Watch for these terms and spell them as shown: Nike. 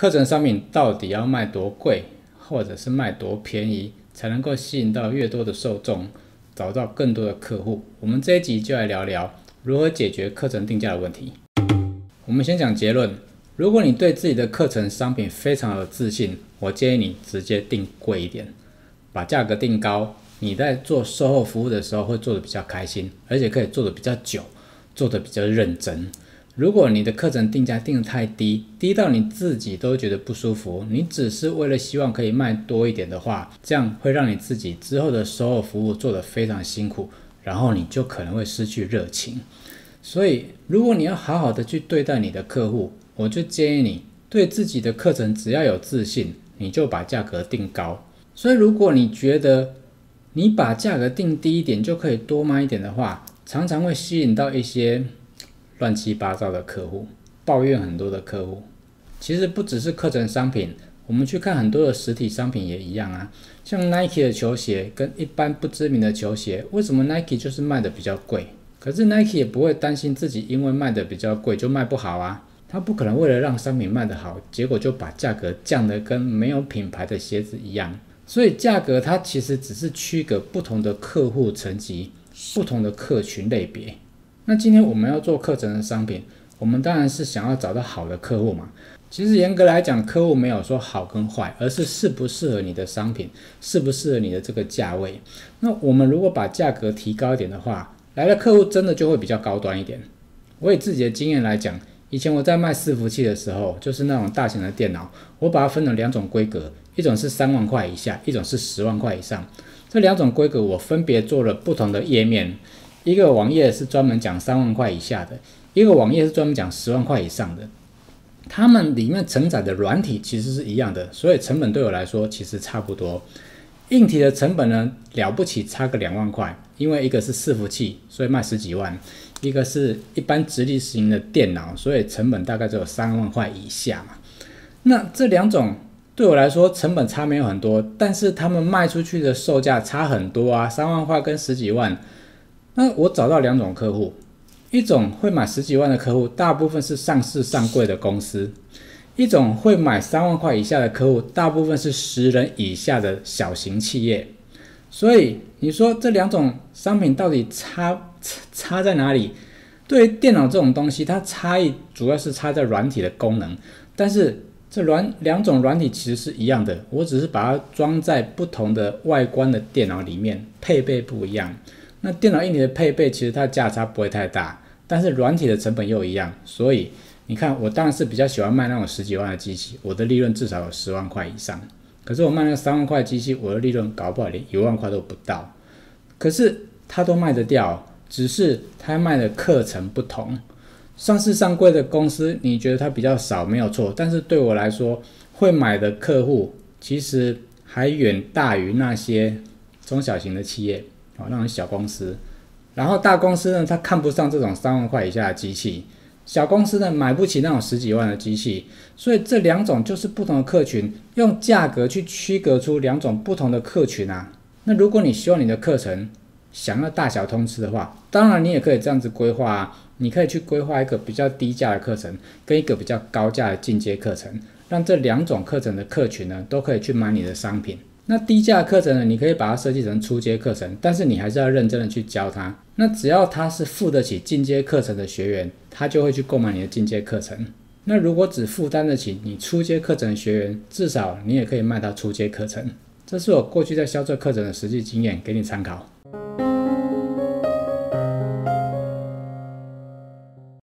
课程商品到底要卖多贵，或者是卖多便宜，才能够吸引到越多的受众，找到更多的客户？我们这一集就来聊聊如何解决课程定价的问题。我们先讲结论，如果你对自己的课程商品非常有自信，我建议你直接定贵一点，把价格定高，你在做售后服务的时候会做得比较开心，而且可以做得比较久，做得比较认真。如果你的课程定价定得太低，低到你自己都觉得不舒服，你只是为了希望可以卖多一点的话，这样会让你自己之后的售后服务做得非常辛苦，然后你就可能会失去热情。所以如果你要好好的去对待你的客户，我就建议你对自己的课程只要有自信，你就把价格定高。所以如果你觉得你把价格定低一点就可以多卖一点的话，常常会吸引到一些乱七八糟的客户，抱怨很多的客户。其实不只是课程商品，我们去看很多的实体商品也一样啊，像 Nike 的球鞋跟一般不知名的球鞋，为什么 Nike 就是卖的比较贵？可是 Nike 也不会担心自己因为卖的比较贵就卖不好啊，他不可能为了让商品卖得好，结果就把价格降得跟没有品牌的鞋子一样。所以价格它其实只是区隔不同的客户层级，不同的客群类别。那今天我们要做课程的商品，我们当然是想要找到好的客户嘛。其实严格来讲，客户没有说好跟坏，而是适不适合你的商品，适不适合你的这个价位。那我们如果把价格提高一点的话，来的客户真的就会比较高端一点。我以自己的经验来讲，以前我在卖伺服器的时候，就是那种大型的电脑，我把它分了两种规格，一种是3万块以下，一种是10万块以上。这两种规格我分别做了不同的页面，一个网页是专门讲3万块以下的，一个网页是专门讲10万块以上的。它们里面承载的软体其实是一样的，所以成本对我来说其实差不多。硬体的成本呢，了不起差个2万块，因为一个是伺服器，所以卖10几万；一个是一般直立型的电脑，所以成本大概只有3万块以下嘛。那这两种对我来说成本差没有很多，但是他们卖出去的售价差很多啊，3万块跟10几万。那我找到两种客户，一种会买10几万的客户，大部分是上市上柜的公司；一种会买3万块以下的客户，大部分是10人以下的小型企业。所以你说这两种商品到底差在哪里？对于电脑这种东西，它差异主要是差在软体的功能，但是这两种软体其实是一样的，我只是把它装在不同的外观的电脑里面，配备不一样。那电脑硬体的配备其实它价差不会太大，但是软体的成本又一样，所以你看，我当然是比较喜欢卖那种10几万的机器，我的利润至少有10万块以上。可是我卖那个3万块的机器，我的利润搞不好连1万块都不到。可是它都卖得掉，只是它卖的课程不同。上市上柜的公司，你觉得它比较少没有错，但是对我来说，会买的客户其实还远大于那些中小型的企业。那种小公司，然后大公司呢，他看不上这种3万块以下的机器，小公司呢买不起那种10几万的机器，所以这两种就是不同的客群，用价格去区隔出两种不同的客群啊。那如果你希望你的课程想要大小通吃的话，当然你也可以这样子规划啊，你可以去规划一个比较低价的课程跟一个比较高价的进阶课程，让这两种课程的客群呢都可以去买你的商品。那低价课程呢，你可以把它设计成初阶课程，但是你还是要认真的去教它。那只要他是付得起进阶课程的学员，他就会去购买你的进阶课程。那如果只负担得起你初阶课程的学员，至少你也可以卖他初阶课程。这是我过去在销售课程的实际经验，给你参考。